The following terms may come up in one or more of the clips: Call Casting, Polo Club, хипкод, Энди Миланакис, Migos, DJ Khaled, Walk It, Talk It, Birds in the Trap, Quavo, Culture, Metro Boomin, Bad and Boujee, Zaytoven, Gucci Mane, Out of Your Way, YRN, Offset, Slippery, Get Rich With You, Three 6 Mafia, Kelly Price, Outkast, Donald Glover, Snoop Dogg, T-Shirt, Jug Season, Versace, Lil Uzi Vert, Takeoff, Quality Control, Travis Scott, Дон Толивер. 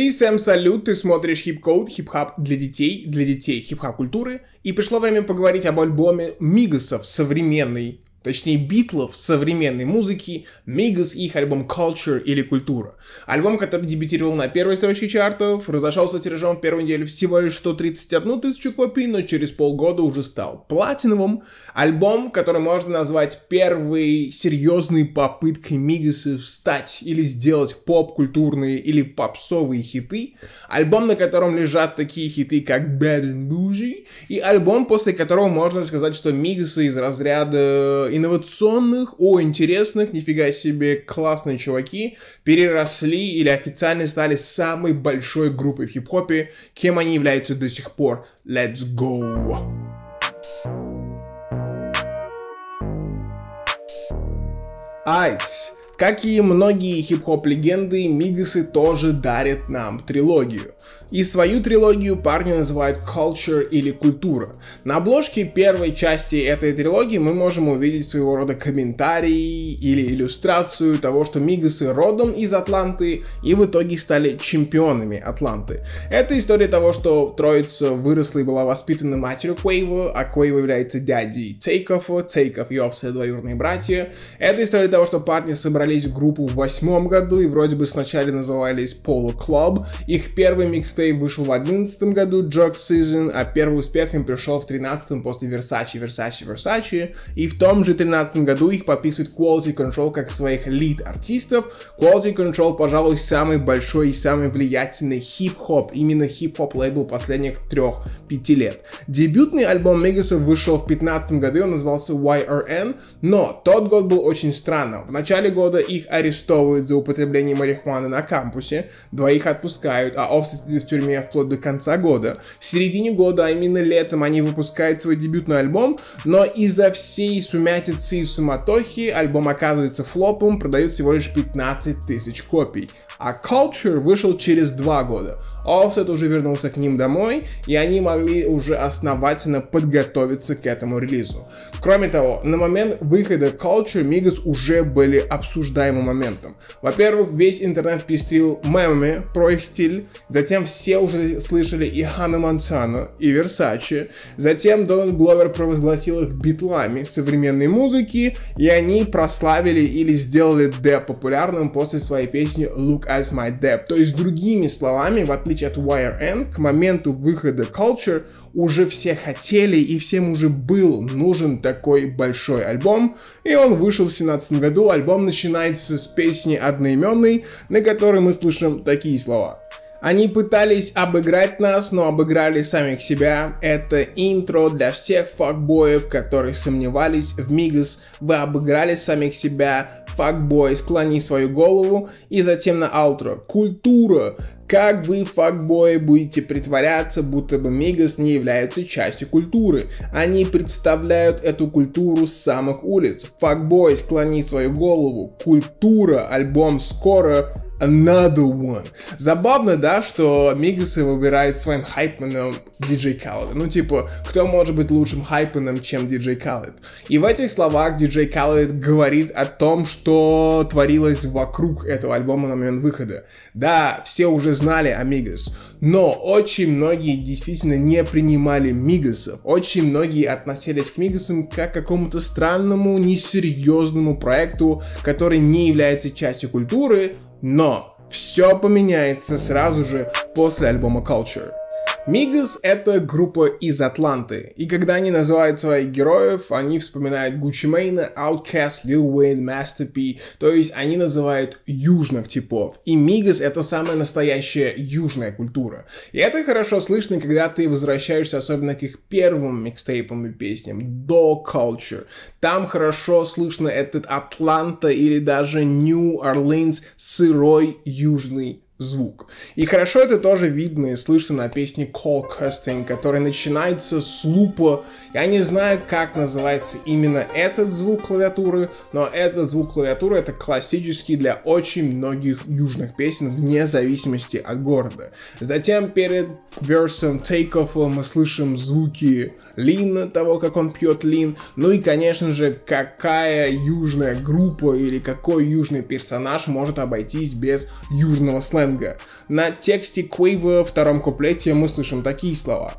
Ты, Сэм Салют, ты смотришь хип-код, хип-хап для детей хип-хап-культуры. И пришло время поговорить об альбоме Мигосов современной, точнее Битлов современной музыки, Мигос и их альбом Culture или Культура. Альбом, который дебютировал на первой строчке чартов, разошелся тиражом в первую неделю всего лишь 131 тысячу копий, но через полгода уже стал платиновым. Альбом, который можно назвать первой серьезной попыткой Мигосов встать или сделать поп-культурные или попсовые хиты. Альбом, на котором лежат такие хиты, как Bad and Boujee. И альбом, после которого можно сказать, что Мигосы из разряда инновационных, интересных, нифига себе, классные чуваки, переросли или официально стали самой большой группой в хип-хопе, кем они являются до сих пор. Let's go! Айц! Как и многие хип-хоп-легенды, Мигосы тоже дарят нам трилогию. И свою трилогию парни называют Culture или Культура. На обложке первой части этой трилогии мы можем увидеть своего рода комментарий или иллюстрацию того, что Мигосы родом из Атланты и в итоге стали чемпионами Атланты. Это история того, что троица выросла и была воспитана матерью Quavo, а Quavo является дядей Takeoff, Takeoff и Offset двоюродные братья. Это история того, что парни собрались в группу в 2008 году и вроде бы сначала назывались Polo Club. Их первый микстейп вышел в 2011 году, Jug Season, а первый успех им пришел в 2013 после Versace. И в том же 2013 году их подписывает Quality Control как своих лид-артистов. Quality Control, пожалуй, самый большой и самый влиятельный хип-хоп, именно хип-хоп лейбл последних 3-5 лет. Дебютный альбом Мигосов вышел в 2015 году, он назывался YRN, но тот год был очень странным. В начале года их арестовывают за употребление марихуаны на кампусе, двоих отпускают, а Offset сидит в тюрьме вплоть до конца года. В середине года, а именно летом, они выпускают свой дебютный альбом, но из-за всей сумятицы и суматохи альбом оказывается флопом, продают всего лишь 15 тысяч копий. А Culture вышел через 2 года. Offset уже вернулся к ним домой, и они могли уже основательно подготовиться к этому релизу. Кроме того, на момент выхода Culture Мигос уже были обсуждаемым моментом. Во-первых, весь интернет пестрил мемами про их стиль, затем все уже слышали и Hannah Montana, и Versace, затем Дональд Гловер провозгласил их битлами современной музыки, и они прославили или сделали дэп популярным после своей песни Look at My Dap. То есть, другими словами, в отличие от YRN, к моменту выхода Culture уже все хотели и всем уже был нужен такой большой альбом, и он вышел в 2017 году. Альбом начинается с песни одноименной, на которой мы слышим такие слова. Они пытались обыграть нас, но обыграли самих себя. Это интро для всех факбоев, которые сомневались в Мигос. Вы обыграли самих себя, факбой, склони свою голову. И затем на аутро. Культура. Как вы, факбои, будете притворяться, будто бы Мигос не являются частью культуры? Они представляют эту культуру с самых улиц. Факбой, склони свою голову. Культура. Альбом скоро. Another one. Забавно, да, что Мигосы выбирают своим хайпменом DJ Khaled. Ну, типа, кто может быть лучшим хайпменом, чем DJ Khaled? И в этих словах DJ Khaled говорит о том, что творилось вокруг этого альбома на момент выхода. Да, все уже знали о Мигос, но очень многие действительно не принимали Мигосов. Очень многие относились к Мигосам как к какому-то странному, несерьезному проекту, который не является частью культуры. Но все поменяется сразу же после альбома Culture. Мигос — это группа из Атланты, и когда они называют своих героев, они вспоминают Gucci Mane, Outkast, Lil Wayne, Master P, то есть они называют южных типов. И Мигос — это самая настоящая южная культура. И это хорошо слышно, когда ты возвращаешься особенно к их первым микстейпам и песням, до Culture. Там хорошо слышно этот Атланта или даже New Orleans сырой южный звук. И хорошо это тоже видно и слышно на песне Call Casting, которая начинается с лупа. Я не знаю, как называется именно этот звук клавиатуры, но этот звук клавиатуры — это классический для очень многих южных песен, вне зависимости от города. Затем перед версом Takeoff мы слышим звуки Лин, того, как он пьет Лин. Ну и, конечно же, какая южная группа или какой южный персонаж может обойтись без южного сленга? сленга. На тексте Quay во втором куплете мы слышим такие слова.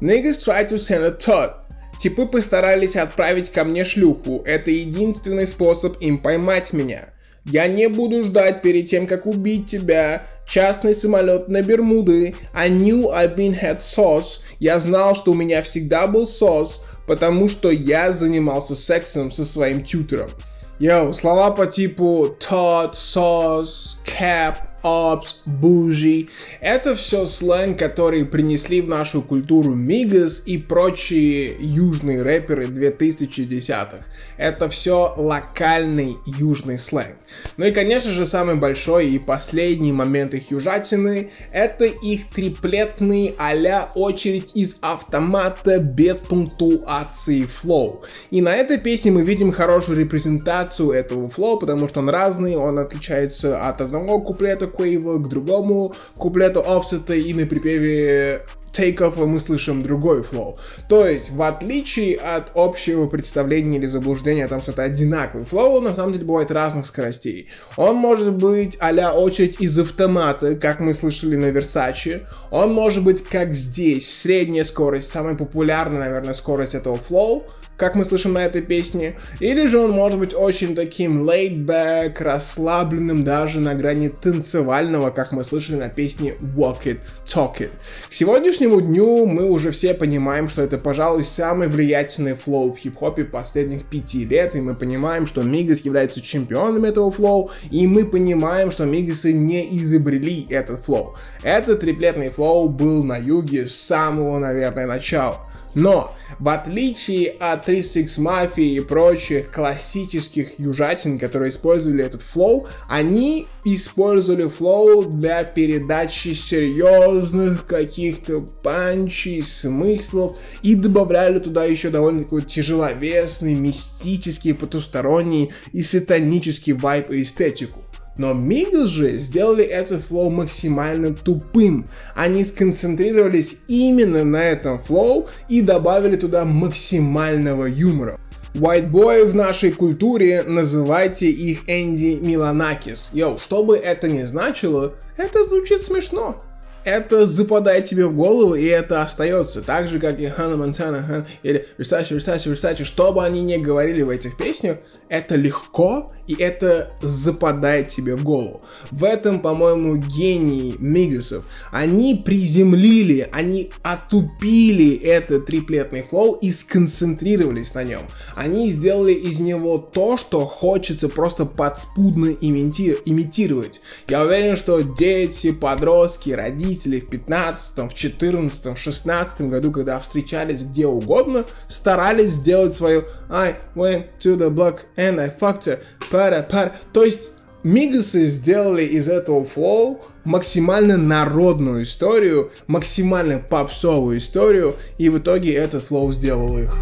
Niggas try to send a tot. Типы постарались отправить ко мне шлюху, это единственный способ им поймать меня. Я не буду ждать перед тем, как убить тебя. Частный самолет на Бермуды. I knew I've been had sauce. Я знал, что у меня всегда был сос, потому что я занимался сексом со своим тьютером. Йоу, слова по типу tot, sauce, cap, ops, bougie. Это все сленг, который принесли в нашу культуру Migos и прочие южные рэперы 2010-х. Это все локальный южный сленг. Ну и, конечно же, самый большой и последний момент их южатины — это их триплетный а-ля очередь из автомата без пунктуации флоу. И на этой песне мы видим хорошую репрезентацию этого флоу, потому что он разный, он отличается от одного куплета Quavo к другому куплету Offset, и на припеве Takeoff мы слышим другой флоу. То есть, в отличие от общего представления или заблуждения о том, что это одинаковый флоу, на самом деле бывает разных скоростей. Он может быть а-ля очередь из автомата, как мы слышали на Versace. Он может быть как здесь, средняя скорость, самая популярная, наверное, скорость этого флоу, как мы слышим на этой песне, или же он может быть очень таким laid-back, расслабленным, даже на грани танцевального, как мы слышали на песне Walk It, Talk It. К сегодняшнему дню мы уже все понимаем, что это, пожалуй, самый влиятельный флоу в хип-хопе последних 5 лет, и мы понимаем, что Migos являются чемпионами этого флоу, и мы понимаем, что Migos не изобрели этот флоу. Этот триплетный флоу был на юге с самого, наверное, начала. Но, в отличие от Three 6 Mafia и прочих классических южатин, которые использовали этот флоу, они использовали флоу для передачи серьезных каких-то панчей, смыслов, и добавляли туда еще довольно-таки тяжеловесный, мистический, потусторонний и сатанический вайб и эстетику. Но Migos же сделали этот флоу максимально тупым. Они сконцентрировались именно на этом флоу и добавили туда максимального юмора. Whiteboy в нашей культуре, называйте их Энди Миланакис. Йоу, что бы это ни значило, это звучит смешно. Это западает тебе в голову, и это остается. Так же, как и Hannah Montana или Versace, Versace, Versace. Что бы они ни говорили в этих песнях, это легко, и это западает тебе в голову. В этом, по-моему, гений Мигосов. Они приземлили, они отупили этот триплетный флоу и сконцентрировались на нем. Они сделали из него то, что хочется просто подспудно имитировать. Я уверен, что дети, подростки, родители в 15-м, в 14-м, в 16-м году, когда встречались где угодно, старались сделать свою I went to the block and I fucked her, пара-пара. То есть Мигосы сделали из этого флоу максимально народную историю, максимально попсовую историю, и в итоге этот флоу сделал их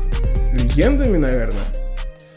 легендами, наверное.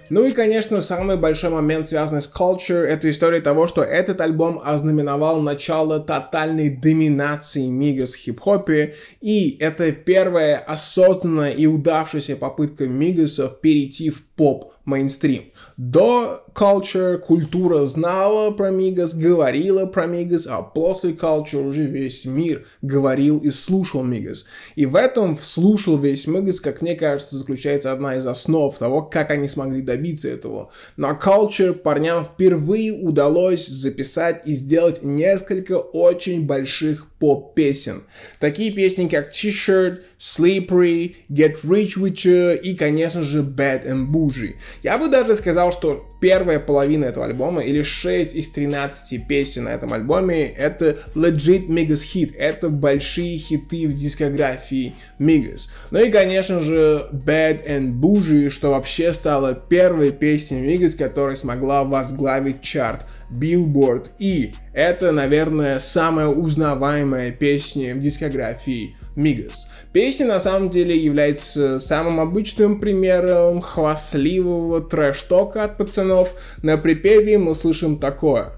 Ну и, конечно, самый большой момент, связанный с Culture, это история того, что этот альбом ознаменовал начало тотальной доминации Migos в хип-хопе, и это первая осознанная и удавшаяся попытка Мигосов перейти в поп мейнстрим. До Culture культура знала про Migos, говорила про Migos, а после Culture уже весь мир говорил и слушал Migos. И в этом «слушал весь Migos», как мне кажется, заключается одна из основ того, как они смогли добиться этого. На Culture парням впервые удалось записать и сделать несколько очень больших поп-песен. Такие песни, как T-Shirt, Slippery, Get Rich With You и, конечно же, Bad and Boujee. Я бы даже сказал, что первая половина этого альбома, или 6 из 13 песен на этом альбоме, это legit Migos хит, это большие хиты в дискографии Migos. Ну и, конечно же, Bad and Boujee, что вообще стало первой песней Migos, которая смогла возглавить чарт Billboard, и это, наверное, самая узнаваемая песня в дискографии Migos. Песня на самом деле является самым обычным примером хвастливого трэш-тока от пацанов. На припеве мы слышим такое.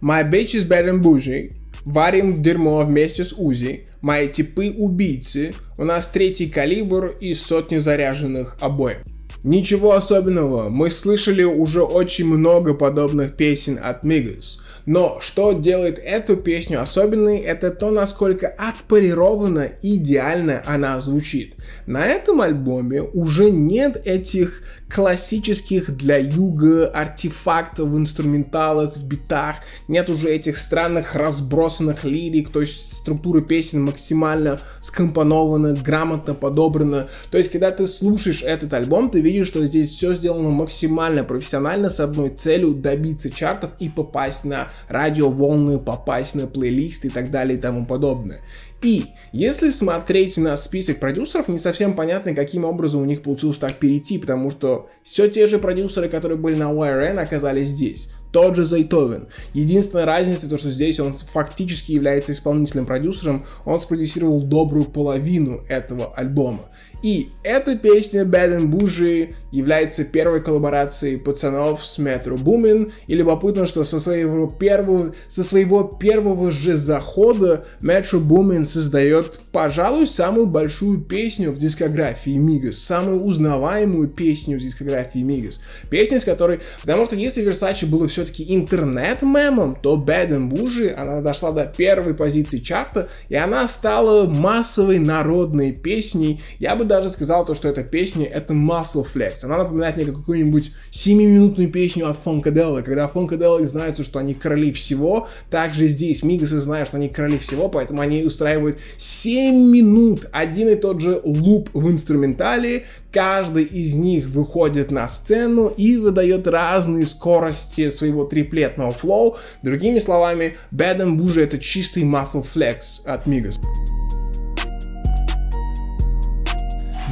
My bitch is bad and bougie. Варим дерьмо вместе с Узи. Мои типы убийцы. У нас 3-й калибр и 100 заряженных обоим. Ничего особенного, мы слышали уже очень много подобных песен от Migos. Но что делает эту песню особенной, это то, насколько отполирована и идеально она звучит. На этом альбоме уже нет этих классических для юга артефактов в инструменталах, в битах, нет уже этих странных разбросанных лирик, то есть структура песен максимально скомпонована, грамотно подобрана. То есть, когда ты слушаешь этот альбом, ты видишь, что здесь все сделано максимально профессионально с одной целью — добиться чартов и попасть на радиоволны, попасть на плейлисты и так далее и тому подобное. И если смотреть на список продюсеров, не совсем понятно, каким образом у них получилось так перейти, потому что все те же продюсеры, которые были на YRN, оказались здесь. Тот же Зайтовен. Единственная разница — то, что здесь он фактически является исполнительным продюсером, он спродюсировал добрую половину этого альбома. И эта песня Bad and Boujee является первой коллаборацией пацанов с Metro Boomin. И любопытно, что со своего первого же захода Metro Boomin создает, пожалуй, самую большую песню в дискографии Migos, самую узнаваемую песню в дискографии Migos. Песня, с которой... Потому что если Versace было все-таки интернет-мемом, то Bad and Boujee, она дошла до первой позиции чарта, и она стала массовой народной песней. Я бы даже сказал, то, что эта песня — это muscle flex. Она напоминает мне какую-нибудь 7-минутную песню от Фонкаделла. Когда Фонкаделла знают, что они короли всего, также здесь Мигасы знают, что они короли всего, поэтому они устраивают 7 минут один и тот же луп в инструментале. Каждый из них выходит на сцену и выдает разные скорости своего триплетного флоу. Другими словами, Bad and Boujee — это чистый muscle flex от Мигас.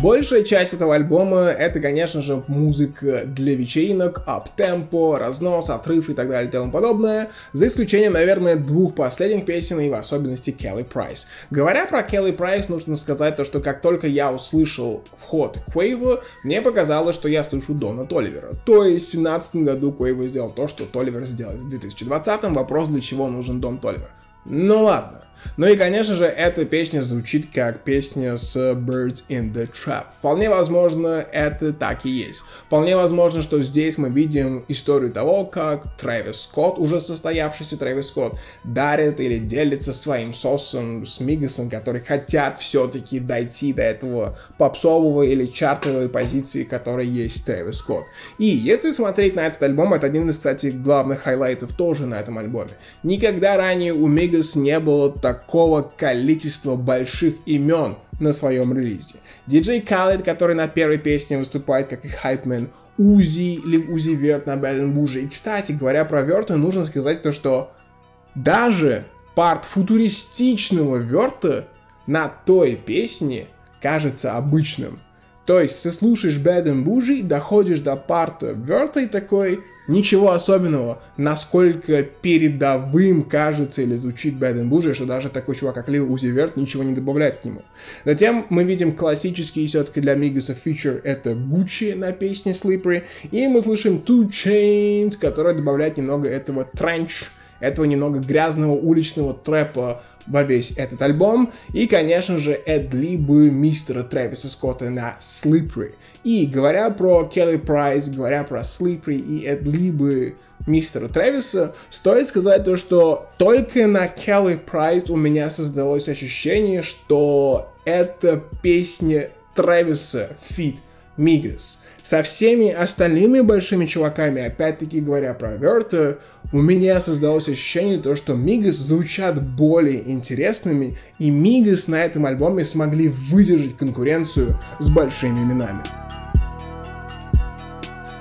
Большая часть этого альбома — это, конечно же, музыка для вечеринок, ап-темпо, разнос, отрыв и так далее и тому подобное, за исключением, наверное, двух последних песен и в особенности Келли Прайс. Говоря про Келли Прайс, нужно сказать то, что как только я услышал вход Quavo, мне показалось, что я слышу Дона Толивера. То есть в 2017 году Quavo сделал то, что Толивер сделал в 2020. Вопрос, для чего нужен Дон Толивер. Ну ладно. Ну и, конечно же, эта песня звучит как песня с Birds in the Trap. Вполне возможно, это так и есть. Вполне возможно, что здесь мы видим историю того, как Трэвис Скотт, уже состоявшийся Трэвис Скотт, дарит или делится своим соусом с Мигасом, которые хотят все-таки дойти до этого попсового или чартовой позиции, которая есть Трэвис Скотт. И если смотреть на этот альбом, это один из, кстати, главных хайлайтов тоже на этом альбоме. Никогда ранее у Мигас не было такого количества больших имен на своем релизе. DJ Khaled, который на первой песне выступает как их хайпмен, Узи, Лил Узи Верт на Bad and Boujee. И, кстати, говоря про Верта, нужно сказать то, что даже парт футуристичного Верта на той песне кажется обычным. То есть ты слушаешь Bad and Boujee, доходишь до парта Верта и такой... Ничего особенного, насколько передовым кажется или звучит Bad and Boujee, что даже такой чувак, как Лил Узи Верт, ничего не добавляет к нему. Затем мы видим классический все-таки для Мигаса фичер — это Gucci на песне Slippery, и мы слышим Two Chainz, которая добавляет немного этого тренч, этого немного грязного уличного трэпа во весь этот альбом. И, конечно же, эд-либы мистера Трэвиса Скотта на Slippery. И говоря про Келли Прайс, говоря про Slippery и эд-либы мистера Трэвиса, стоит сказать то, что только на Келли Прайс у меня создалось ощущение, что это песня Трэвиса фит Мигас. Со всеми остальными большими чуваками, опять-таки говоря про Верта, у меня создалось ощущение то, что Мигас звучат более интересными, и Мигас на этом альбоме смогли выдержать конкуренцию с большими именами.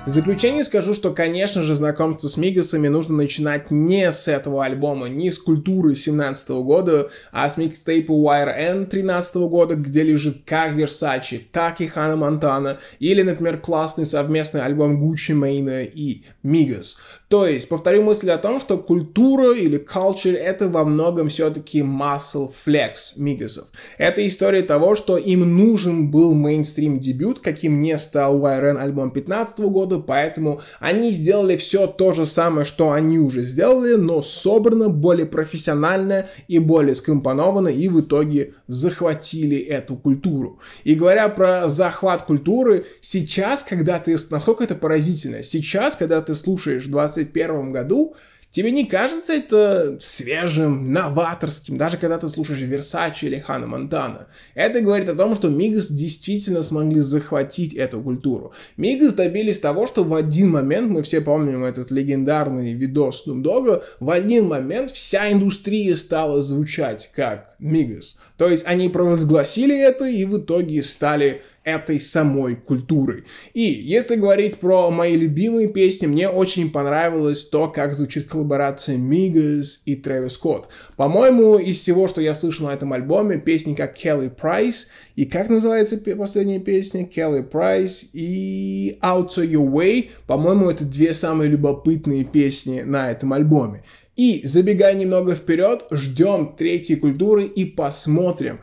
В заключение скажу, что, конечно же, знакомство с Мигасами нужно начинать не с этого альбома, не с культуры 2017 года, а с микстейпа YRN 2013 года, где лежит как Versace, так и Hannah Montana, или, например, классный совместный альбом Gucci Mane и Migos. То есть, повторю мысль о том, что культура или culture — это во многом все-таки muscle flex Мигасов. Это история того, что им нужен был мейнстрим-дебют, каким не стал YRN альбом 2015 года, поэтому они сделали все то же самое, что они уже сделали, но собрано более профессионально и более скомпоновано, и в итоге захватили эту культуру. И говоря про захват культуры, сейчас, когда ты... Насколько это поразительно? Сейчас, когда ты слушаешь в 2021 году, Тебе не кажется это свежим, новаторским, даже когда ты слушаешь Versace или Hannah Montana? Это говорит о том, что Migos действительно смогли захватить эту культуру. Migos добились того, что в один момент, мы все помним этот легендарный видос Snoop Dogg, в один момент вся индустрия стала звучать как Migos. То есть они провозгласили это и в итоге стали этой самой культуры. И если говорить про мои любимые песни, мне очень понравилось то, как звучит коллаборация Migos и Travis Scott. По-моему, из всего, что я слышал на этом альбоме, песни как Kelly Price и как называется последняя песня? Kelly Price и Out of Your Way. По-моему, это две самые любопытные песни на этом альбоме. И, забегая немного вперед, ждем третьей культуры и посмотрим,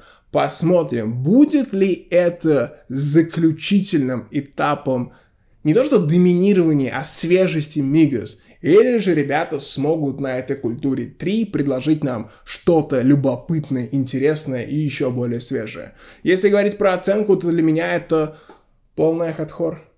будет ли это заключительным этапом не то что доминирования, а свежести Migos, или же ребята смогут на этой культуре 3 предложить нам что-то любопытное, интересное и еще более свежее. Если говорить про оценку, то для меня это полная хардкор.